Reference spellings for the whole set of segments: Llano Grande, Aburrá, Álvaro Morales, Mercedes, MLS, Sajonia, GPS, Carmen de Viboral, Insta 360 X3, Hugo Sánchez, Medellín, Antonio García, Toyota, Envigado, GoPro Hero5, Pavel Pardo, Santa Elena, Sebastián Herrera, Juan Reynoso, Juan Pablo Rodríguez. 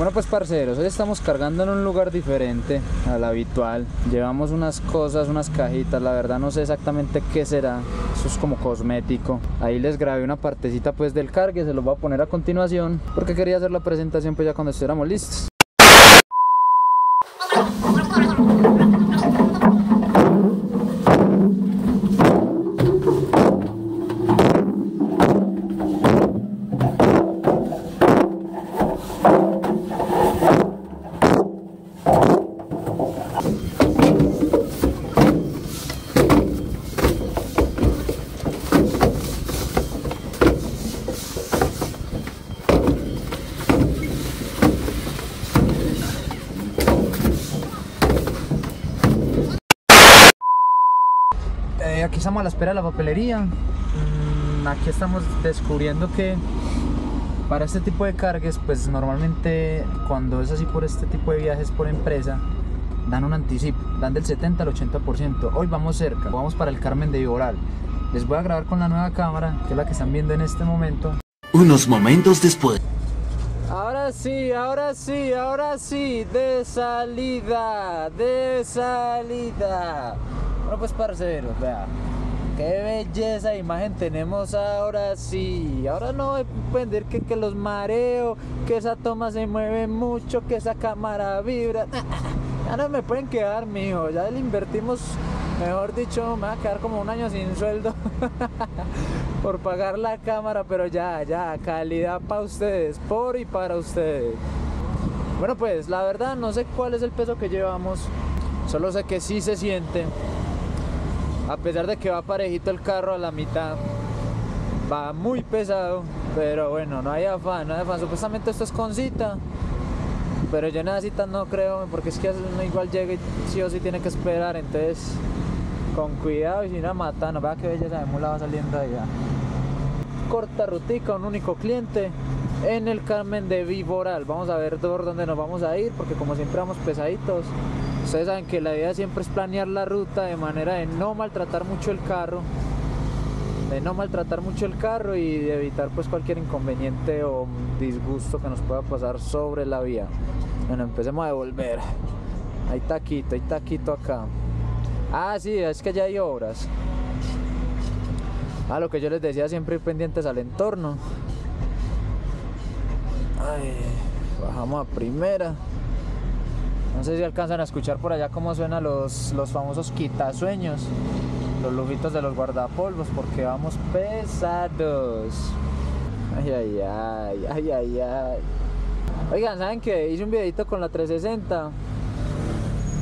Bueno, pues parceros, hoy estamos cargando en un lugar diferente al habitual. Llevamos unas cosas, unas cajitas, la verdad no sé exactamente qué será. Eso es como cosmético. Ahí les grabé una partecita pues del cargue, se los voy a poner a continuación, porque quería hacer la presentación pues ya cuando estuviéramos listos. Aquí estamos a la espera de la papelería. Aquí estamos descubriendo que para este tipo de cargues, pues normalmente cuando es así por este tipo de viajes por empresa, dan un anticipo, dan del 70 al 80%. Hoy vamos cerca, vamos para el Carmen de Viboral. Les voy a grabar con la nueva cámara, que es la que están viendo en este momento. Unos momentos después. Ahora sí, ahora sí, ahora sí, de salida, de salida. Bueno, pues parceros, vea, qué belleza de imagen tenemos ahora sí. Ahora no voy a vender que los mareo, que esa toma se mueve mucho, que esa cámara vibra. Ya no me pueden quedar, mijo, ya le invertimos, mejor dicho, me va a quedar como un año sin sueldo por pagar la cámara, pero ya, calidad para ustedes, por y para ustedes. Bueno, pues la verdad no sé cuál es el peso que llevamos, solo sé que sí se siente. A pesar de que va parejito el carro a la mitad, va muy pesado, pero bueno, no hay afán. Supuestamente esto es con cita, pero yo en esa cita no creo, porque es que uno igual llega y sí o sí tiene que esperar, entonces con cuidado y sin una mata. No vea qué belleza de mula va saliendo allá. Corta rutica, un único cliente en el Carmen de Viboral. Vamos a ver por dónde nos vamos a ir, porque como siempre vamos pesaditos. Ustedes saben que la idea siempre es planear la ruta de manera de no maltratar mucho el carro, y de evitar pues cualquier inconveniente o disgusto que nos pueda pasar sobre la vía. Bueno, empecemos a devolver. Hay taquito acá. Ah, sí, es que ya hay obras. Ah, lo que yo les decía, siempre ir pendientes al entorno. Ay, bajamos a primera. No sé si alcanzan a escuchar por allá cómo suenan los famosos quitasueños, los lujitos de los guardapolvos, porque vamos pesados. Ay, ay, ay, ay, ay, ay. Oigan, ¿saben qué? Hice un videito con la 360,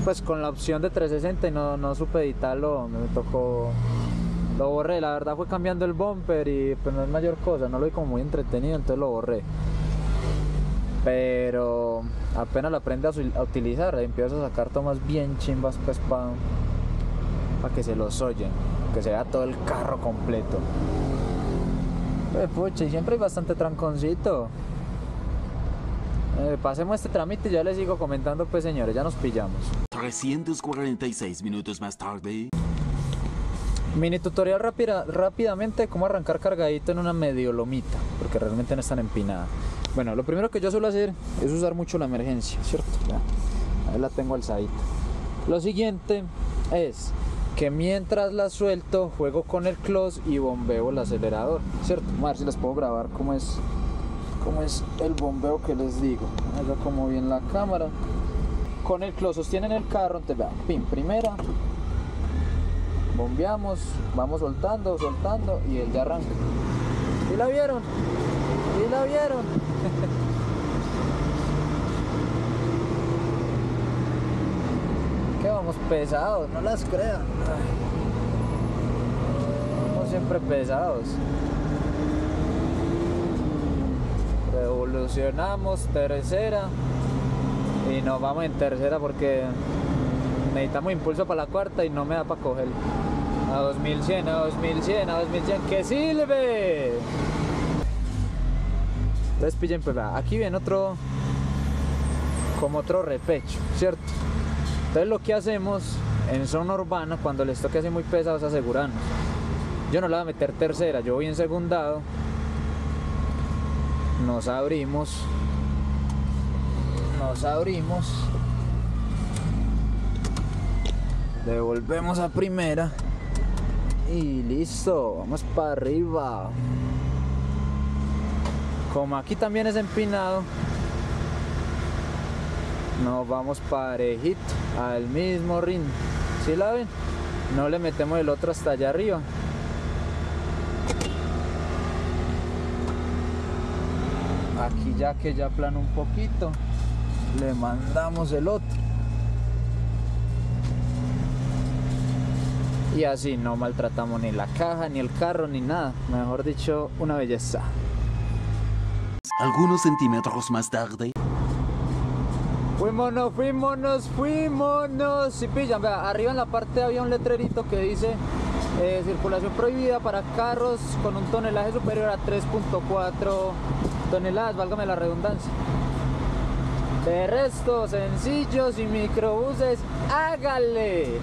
pues con la opción de 360 y no supe editarlo, me tocó, lo borré. La verdad fue cambiando el bumper y pues no es mayor cosa, no lo vi como muy entretenido, entonces lo borré. Pero apenas la aprende a utilizar, empiezo a sacar tomas bien chimbas pues para que se los oyen, que se vea todo el carro completo. Pues pucha, y siempre hay bastante tranconcito. Pasemos este trámite y ya les sigo comentando pues, señores, ya nos pillamos. 346 minutos más tarde. Mini tutorial rápidamente de cómo arrancar cargadito en una medio lomita, porque realmente no es tan empinada. Bueno, lo primero que yo suelo hacer es usar mucho la emergencia, ¿cierto? Ya, ahí la tengo alzadita. Lo siguiente es que mientras la suelto, juego con el clutch y bombeo el acelerador, ¿cierto? Vamos a ver si les puedo grabar cómo es el bombeo que les digo. Ahí va como bien la cámara. Con el clutch sostienen el carro, entonces vean, pin, primera. Bombeamos, vamos soltando y él ya arranca. ¿Y la vieron? ¿Y la vieron? Que vamos pesados, no las crean. Vamos siempre pesados. Revolucionamos, tercera. Y nos vamos en tercera porque necesitamos impulso para la cuarta y no me da para coger. A 2100, a 2100, a 2100, ¡que sirve! Entonces pillen, pues aquí viene otro, como otro repecho, ¿cierto? Entonces lo que hacemos en zona urbana, cuando les toque así muy pesados, asegurarnos. Yo no la voy a meter tercera, yo voy en segundado. Nos abrimos. nos abrimos, devolvemos a primera y listo, vamos para arriba. Como aquí también es empinado, nos vamos parejito al mismo rin. ¿Sí la ven? No le metemos el otro hasta allá arriba. Aquí ya que ya plana un poquito, le mandamos el otro. Y así no maltratamos ni la caja, ni el carro, ni nada. Mejor dicho, una belleza. Algunos centímetros más tarde. Fuímonos, fuímonos, fuímonos. Si pillan, vea, arriba en la parte había un letrerito que dice circulación prohibida para carros con un tonelaje superior a 3.4 toneladas, válgame la redundancia. De resto, sencillos y microbuses, hágale.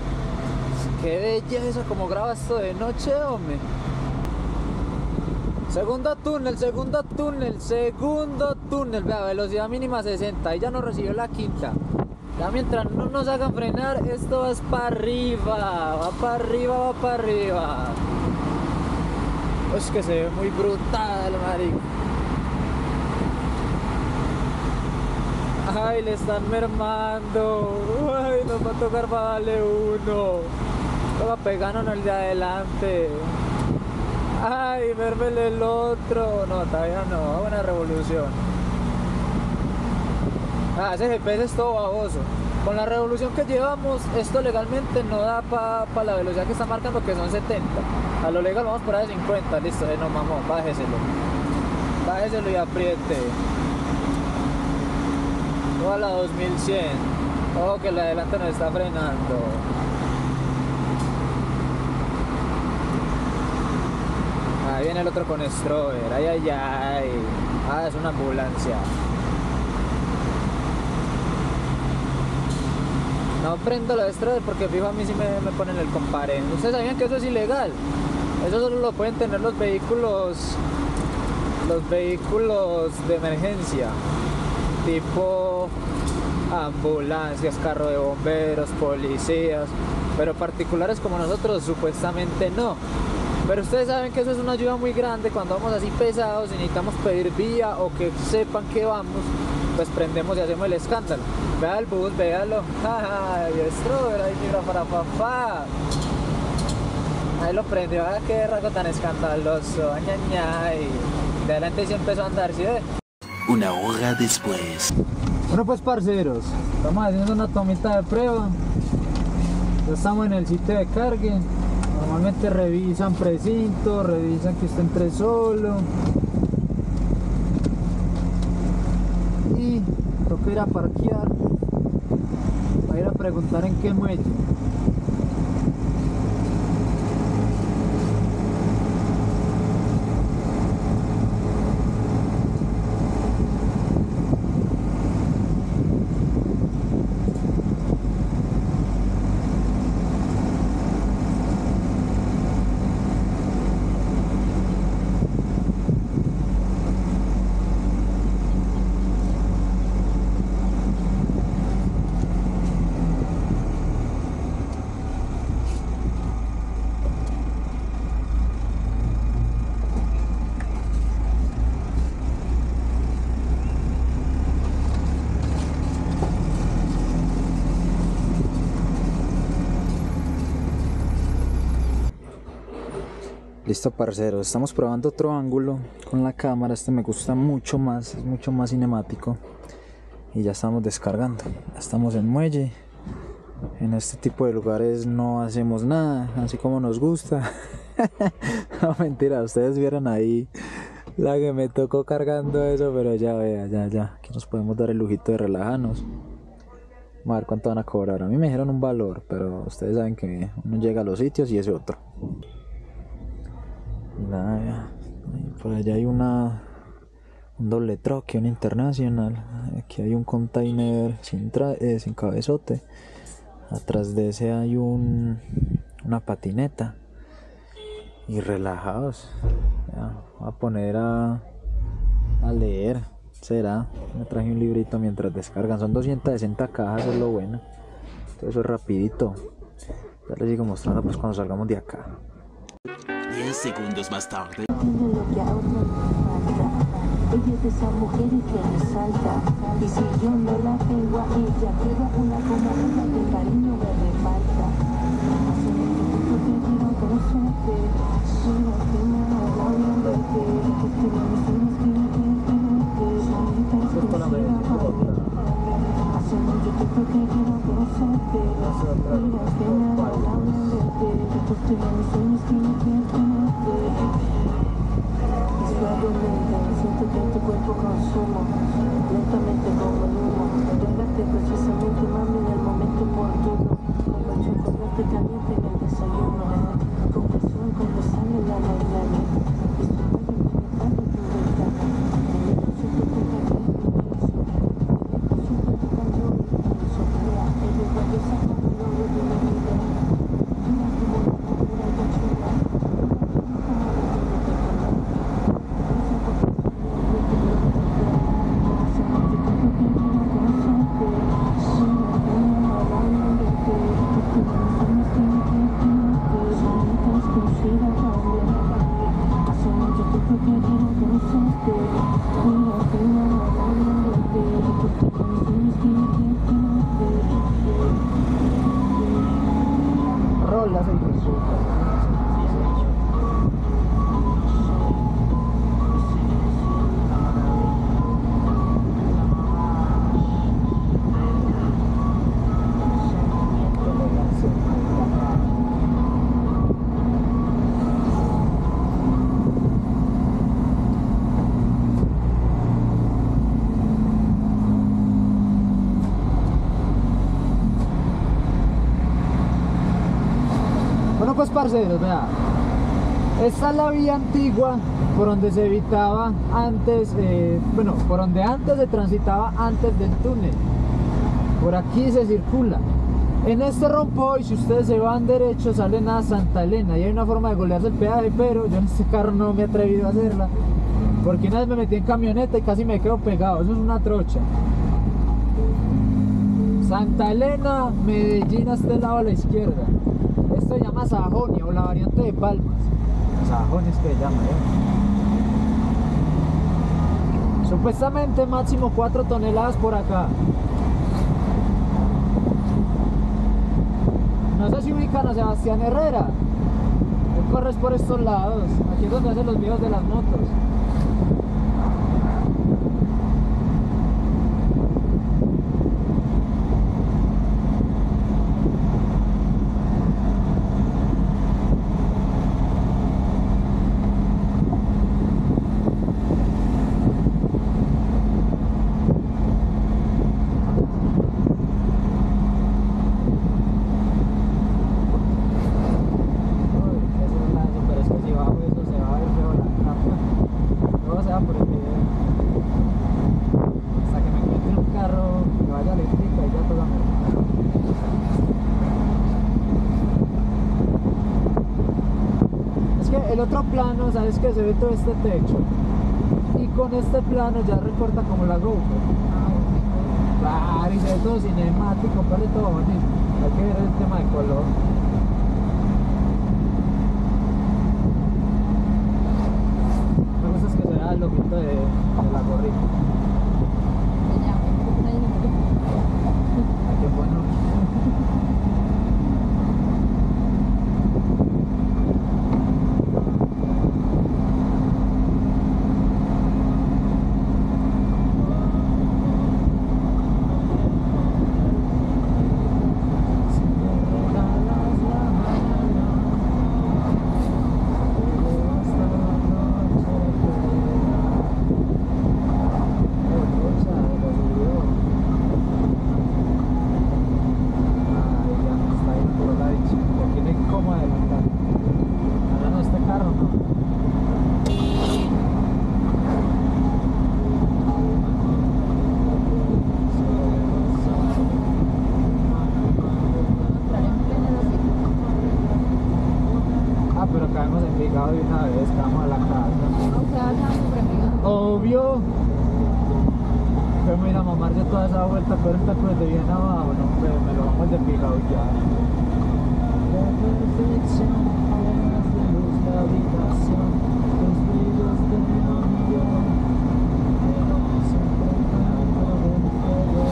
Qué belleza, como graba esto de noche, hombre. Segundo túnel, segundo túnel, segundo túnel. Vea, velocidad mínima 60. Ahí ya nos recibió la quinta. Ya mientras no nos hagan frenar, esto va para arriba. Va para arriba, va para arriba. Es que se ve muy brutal, marico. Ay, le están mermando. Ay, nos va a tocar para darle uno. Toca pegarnos el de adelante. Ay, verme el otro. No, todavía no, buena revolución. Ah, ese GPS es todo baboso. Con la revolución que llevamos, esto legalmente no da para la velocidad que está marcando, que son 70. A lo legal vamos para de 50, listo, no mamón, bájeselo. Bájeselo y apriete. O a la 2100. Ojo que la adelante nos está frenando. Ahí viene el otro con strober, ay, ay, ay. Ah, es una ambulancia. No prendo los strober porque fijo a mí sí me ponen el comparen. Ustedes sabían que eso es ilegal. Eso solo lo pueden tener los vehículos de emergencia. Tipo ambulancias, carro de bomberos, policías. Pero particulares como nosotros supuestamente no. Pero ustedes saben que eso es una ayuda muy grande cuando vamos así pesados y necesitamos pedir vía o que sepan que vamos, pues prendemos y hacemos el escándalo. Vea el bus, véalo. ¡Ay, strober! ¡Ay, mira para papá! Ahí lo prendió, ¡ay, qué raco tan escandaloso! ¡Ay, ay, ay! De adelante sí empezó a andar, ¿sí ve? Una hora después. Bueno, pues, parceros, estamos haciendo una tomita de prueba. Ya estamos en el sitio de cargue. Normalmente revisan precinto, revisan que usted entre solo. Y toca ir a parquear para ir a preguntar en qué muelle. Listo, parceros, estamos probando otro ángulo con la cámara. Este me gusta mucho más, es mucho más cinemático. Y ya estamos descargando. Ya estamos en muelle. En este tipo de lugares no hacemos nada, así como nos gusta. No, mentira, ustedes vieron ahí la que me tocó cargando eso, pero ya vea, ya. Aquí nos podemos dar el lujito de relajarnos. A ver cuánto van a cobrar. A mí me dijeron un valor, pero ustedes saben que uno llega a los sitios y es otro. Nada, por allá hay un doble troque, un internacional. Aquí hay un container sin cabezote. Atrás de ese hay una patineta. Y relajados, ya, voy a poner a leer. será. Me traje un librito mientras descargan. Son 260 cajas, es lo bueno. Entonces eso es rapidito. Ya les sigo mostrando pues cuando salgamos de acá. 10 segundos más tarde. Ella es esa mujer que resalta, y si yo no la tengo a ella, queda una como una que el cariño me reparta. Hace mucho que te quiero conocerte, solo que me haga verte, porque no me tienes que verte, bonita exclusiva para mí. Hace mucho que te quiero conocerte, mira que me haga verte, porque no me tienes que verte. Siento que en tu cuerpo consumo, lentamente como el humo. Llegaste precisamente, mami, en el momento oportuno. Como el chocolate caliente en el desayuno. Con pasión, con los años en la mañana. Disfruta de penetrando tu ventana. En el noche tu boca que es intenso. Siento tu calor intenso. Mira, el lugar de esa mano logro de mi vida. Mira tu bonita, mira tu chula. Pues parceros, vea, esta es la vía antigua por donde se evitaba antes, por donde antes se transitaba antes del túnel. Por aquí se circula. En este rompoy, si ustedes se van derecho, salen a Santa Elena y hay una forma de golearse el peaje, pero yo en este carro no me he atrevido a hacerla porque una vez me metí en camioneta y casi me quedo pegado. Eso es una trocha. Santa Elena, Medellín a este lado a la izquierda. Esto se llama Sajonia o la variante de Palmas. Sajonia es que se llama, ¿eh? Supuestamente máximo 4 toneladas por acá. No sé si ubican a Sebastián Herrera. Él corre por estos lados. Aquí es donde hacen los videos de las motos. El otro plano, sabes que se ve todo este techo y con este plano ya recorta como la GoPro. Y se ve todo cinemático, parece todo bonito. Hay que ver el tema de color. Me gusta es que se vea el loquito de la gorrita. Ay, qué bueno. Obvio. después me voy a mamar de toda esa vuelta, pero esta cruz de bien abajo, no, pero me lo vamos de picado ya. La perfección, horas de luz, la habitación, los brillos de neón, pero siempre tanto del fuego.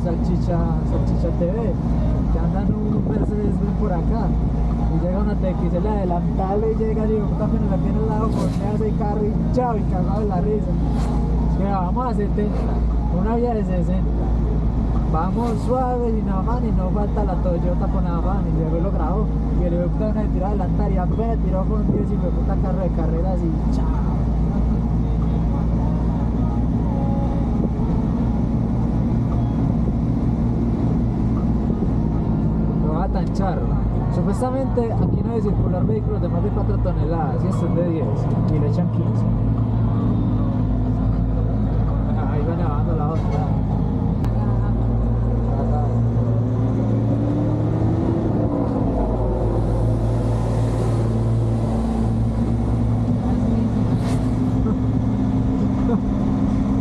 Salchicha TV, que andan un Mercedes por acá y llega una TXL adelantable y llega y yo también la tiene al lado, cornea ese carro y chao, y cagado de la risa. Mira, vamos a 70, una vía de 60, vamos suave y nada más, y no falta la Toyota con nada más, y luego lo grabó y el hijo de puta tiró adelantar y apenas tiró con 10 y me puta carro de carreras y chao. Tan charro. Supuestamente aquí no hay circular vehículos de más de 4 toneladas, y esto es de 10 y le echan 15. Ahí va nevando la otra.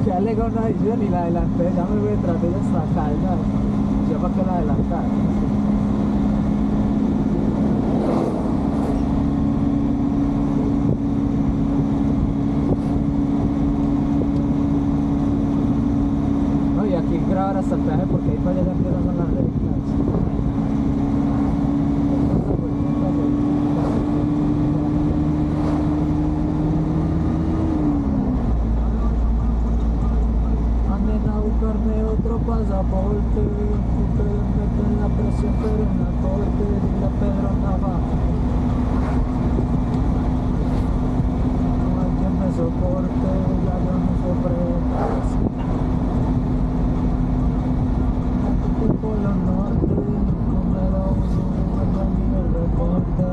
Ya le ganó a yo ni la adelanté, ya me voy a tratar de sacar, ya para que la adelantar. Hasta el peaje porque ahí para allá siempre no son las rectas. Anden a buscarme otro pasaporte, ustedes meten la presión pero en la corte, y la Pedro Navaja. No hay quien me soporte, ya yo no soporto. Por la norte, con el auto, con el reporte.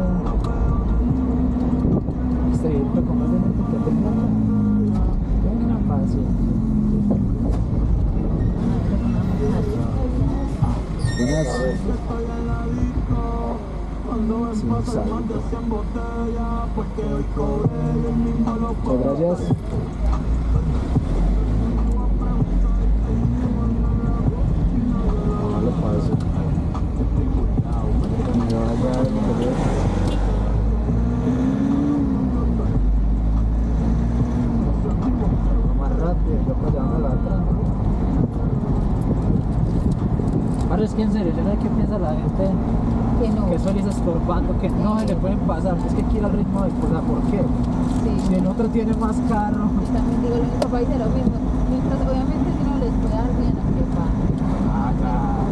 Estrellito, como es de la etiqueta de plata. Tengan paciencia. Buenas. Gracias. Es que en serio, yo no sé qué piensa la gente que, no, que eso les está estorbando, que no se le pueden pasar, es que quiere el ritmo de cosas, ¿por qué? Sí. Si el otro tiene más carro. Yo también digo lo mismo, país de lo mismo, mientras obviamente si no les puede dar bien a que van. Ah, claro.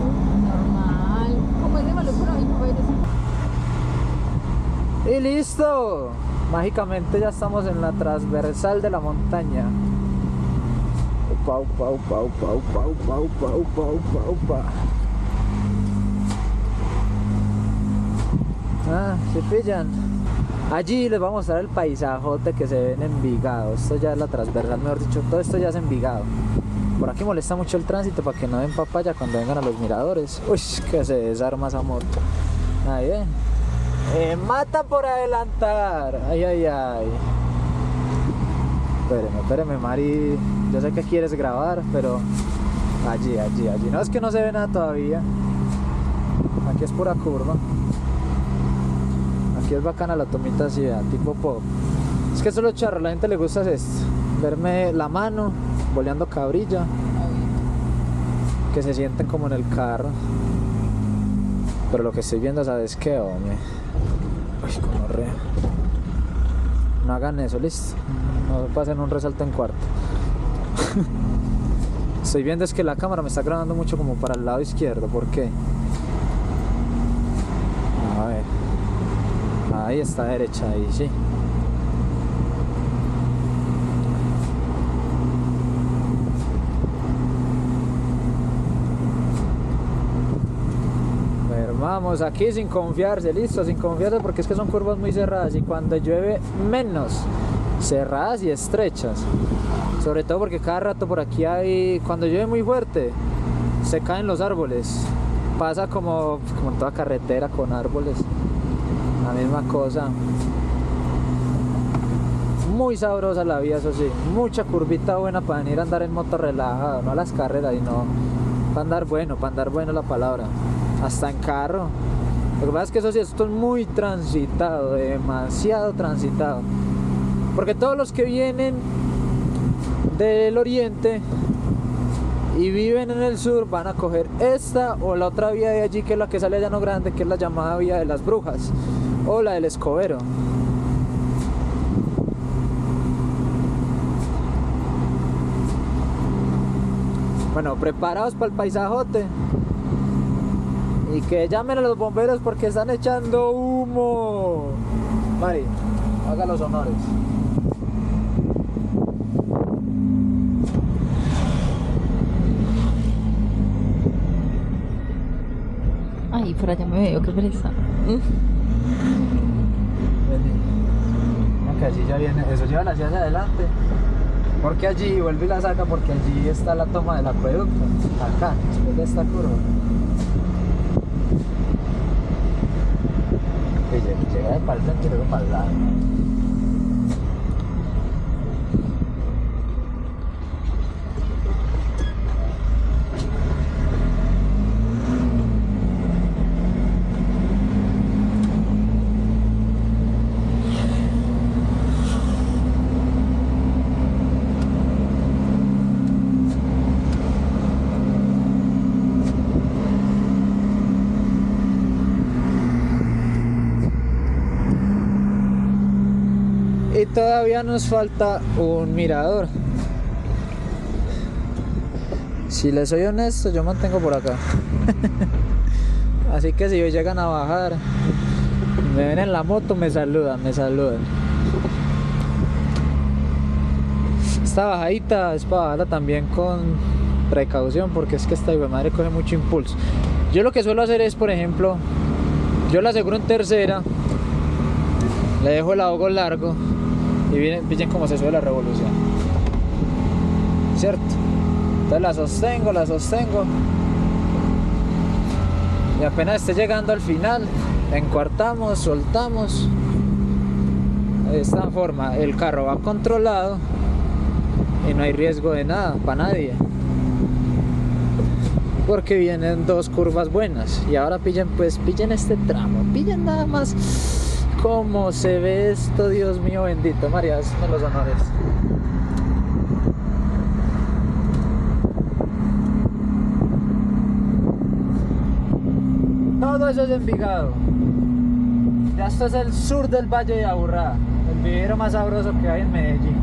Normal, como es de malo por ahí, país de... Y listo, mágicamente ya estamos en la transversal de la montaña. Upa, upa, upa, upa, upa, upa, upa, upa, upa, upa. Ah, se pillan. Allí les vamos a mostrar el paisajote que se ve en Envigado. Esto ya es la transversal, mejor dicho, todo esto ya es Envigado. Por aquí molesta mucho el tránsito para que no den papaya cuando vengan a los miradores. Uy, que se desarma esa moto. Ahí ven. Mata por adelantar. Ay, ay, ay. Espéreme, espéreme, Mari. Yo sé que quieres grabar, pero allí, allí, allí. No, es que no se ve nada todavía. Aquí es pura curva. Aquí es bacana la tomita así, tipo pop. Es que eso es lo charro, a la gente le gusta es esto. Verme la mano, boleando cabrilla. Que se sienten como en el carro. Pero lo que estoy viendo, ¿sabes qué, hombre? Uy, como re. No hagan eso, listo. No pasen un resalto en cuarto. Estoy viendo es que la cámara me está grabando mucho como para el lado izquierdo. ¿Por qué? A ver. Ahí está derecha, ahí sí. Vamos, aquí sin confiarse, listo, sin confiarse, porque es que son curvas muy cerradas y cuando llueve menos, cerradas y estrechas, sobre todo porque cada rato por aquí hay, cuando llueve muy fuerte, se caen los árboles, pasa como en toda carretera con árboles, la misma cosa, muy sabrosa la vía, eso sí, mucha curvita buena para venir a andar en moto relajado, no a las carreras, sino para andar bueno la palabra. Hasta en carro. Lo que pasa es que eso sí, esto es muy transitado, demasiado transitado, porque todos los que vienen del oriente y viven en el sur van a coger esta o la otra vía de allí, que es la que sale a Llano Grande, que es la llamada vía de las Brujas o la del Escobero. Bueno, preparados para el paisajote. Y que llamen a los bomberos porque están echando humo. Mari, haga los honores. Ay, por allá me veo, qué pereza. Vení. Ok, allí ya viene, eso llevan hacia adelante. Porque allí, vuelve y la saca, porque allí está la toma del acueducto. Acá, después de esta curva. Llega de para el centro y luego para el lado. Todavía nos falta un mirador. Si les soy honesto, yo mantengo por acá. Así que si ellos llegan a bajar, me ven en la moto, me saludan, me saludan. Esta bajadita es para bajarla también con precaución, porque es que esta hijuemadre coge mucho impulso. Yo lo que suelo hacer es, por ejemplo, yo la aseguro en tercera, le dejo el ahogo largo. Y miren cómo se sube la revolución, ¿cierto? Entonces la sostengo y apenas esté llegando al final, encuartamos, soltamos. De esta forma el carro va controlado y no hay riesgo de nada, para nadie, porque vienen dos curvas buenas. Y ahora pillen, pues pillen este tramo, pillen nada más cómo se ve esto, Dios mío bendito. María, es uno de los honores. Todo eso es Envigado. Ya esto es el sur del Valle de Aburrá, el vivero más sabroso que hay en Medellín.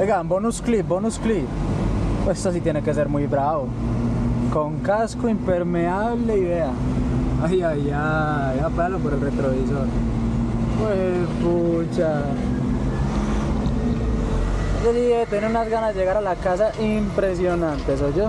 Oigan, bonus clip, bonus clip. Pues esto sí tiene que ser muy bravo. Con casco impermeable y vea. Ay, ay, ay, ya palo por el retrovisor. Pues pucha. Yo sí debe tener unas ganas de llegar a la casa impresionantes, ¿soy yo?